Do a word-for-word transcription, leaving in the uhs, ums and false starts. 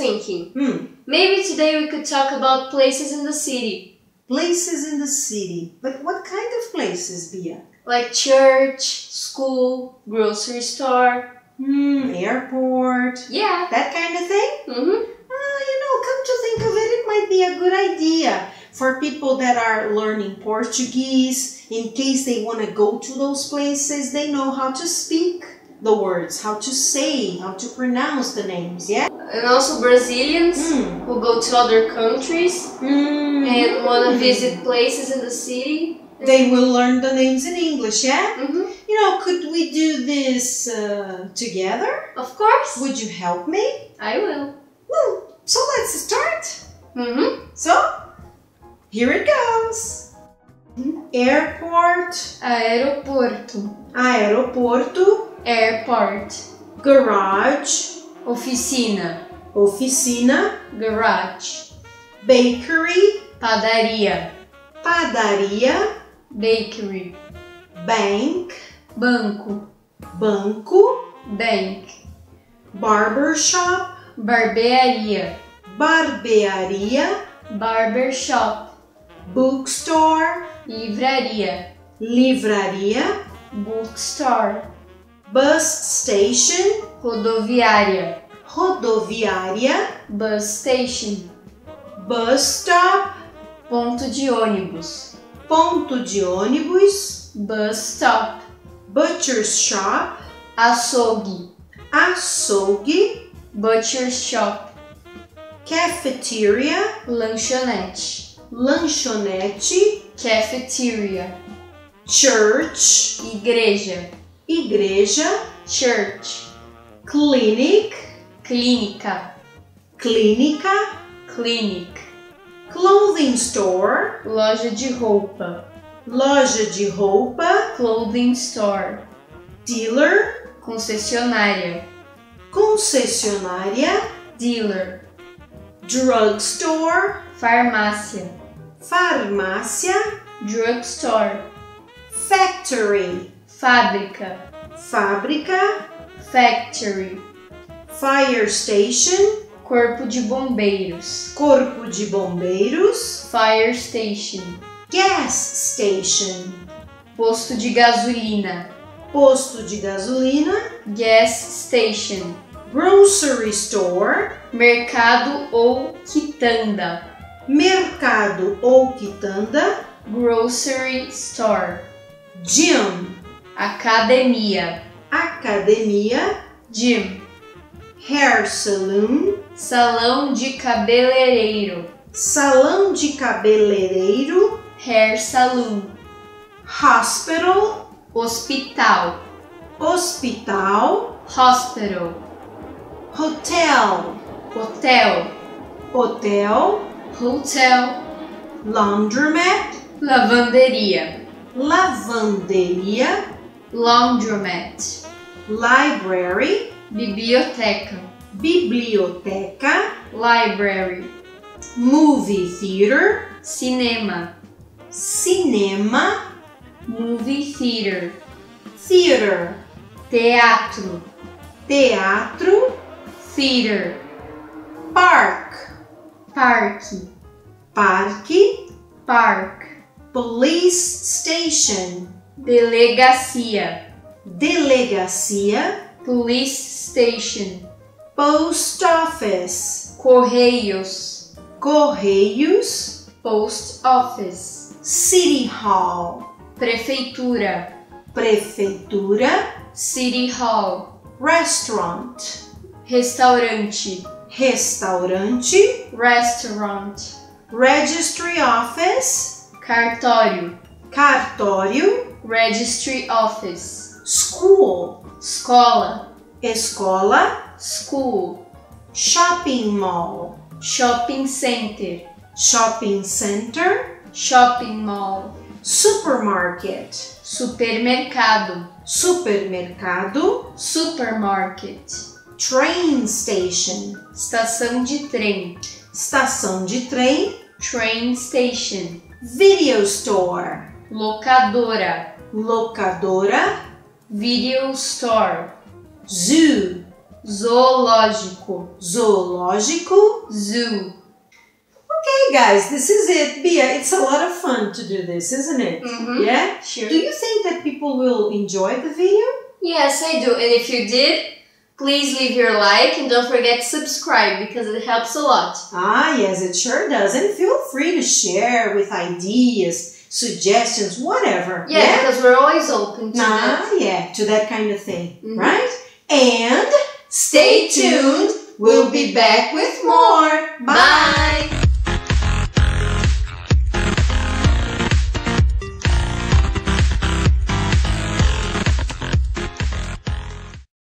thinking, hmm. maybe today we could talk about places in the city. Places in the city. But what kind of places, Bia? Like church, school, grocery store. Hmm, airport. Yeah. That kind of thing? Mm-hmm. Uh, you know, come to think of it, it might be a good idea for people that are learning Portuguese. In case they want to go to those places, they know how to speak the words, how to say, how to pronounce the names, yeah? And also Brazilians mm. who go to other countries mm. and want to visit places in the city. They will learn the names in English, yeah? Mm-hmm. You know, could we do this uh, together? Of course. Would you help me? I will. Well, so let's start. Mm-hmm. So, here it goes. Airport. Aeroporto. Aeroporto. Airport. Garage. Oficina. Oficina. Garage. Bakery. Padaria. Padaria. Bakery. Bank. Banco. Banco. Bank. Barbershop. Barbearia. Barbearia. Barbershop. Bookstore. Livraria. Livraria. Bookstore. Bus station. Rodoviária. Rodoviária. Bus station. Bus stop. Ponto de ônibus. Ponto de ônibus. Bus stop. Butcher's shop. Açougue. Açougue. Butcher's shop. Cafeteria. Lanchonete. Lanchonete. Cafeteria. Church. Igreja. Igreja. Church. Clinic. Clínica. Clínica. Clinic. Clothing store. Loja de roupa. Loja de roupa. Clothing store. Dealer. Concessionária. Concessionária. Dealer. Drugstore. Farmácia. Farmácia. Drugstore. Factory. Fábrica. Fábrica. Factory. Fire station. Corpo de bombeiros. Corpo de bombeiros. Fire station. Gas station. Posto de gasolina. Posto de gasolina. Gas station. Grocery store. Mercado ou quitanda. Mercado ou quitanda. Grocery store. Gym. Academia. Academia. Gym. Hair saloon. Salão de cabeleireiro. Salão de cabeleireiro. Hair saloon. Hospital. Hospital. Hospital. Hospital. Hotel. Hotel. Hotel. Hotel. Laundromat. Lavanderia. Lavanderia. Laundromat. Library. Biblioteca. Biblioteca. Library. Movie theater. Cinema. Cinema. Movie theater. Theater. Teatro. Teatro. Theater. Park. Parque. Parque. Park. Police station. Delegacia. Delegacia. Police station. Post office. Correios. Correios. Post office. City hall. Prefeitura. Prefeitura. City hall. Restaurant. Restaurante. Restaurante. Restaurant. Registry office. Cartório. Cartório. Registry office. School. Escola. Escola. School. Shopping mall. Shopping center. Shopping center. Shopping mall. Supermarket. Supermercado. Supermercado. Supermarket. Train station. Estação de trem. Estação de trem. Train station. Video store. Locadora. Locadora. Video store. Zoo. Zoológico. Zoológico. Zoo. Okay, guys, this is it. Bia, it's a lot of fun to do this, isn't it? Mm-hmm. Yeah? Sure. Do you think that people will enjoy the video? Yes, I do. And if you did, please leave your like and don't forget to subscribe because it helps a lot. Ah, yes, it sure does. And feel free to share with ideas, suggestions, whatever. Yeah, yeah? Because we're always open to nah, that. Yeah, to that kind of thing, mm-hmm. right? And stay tuned. We'll be back with more. Bye. Bye.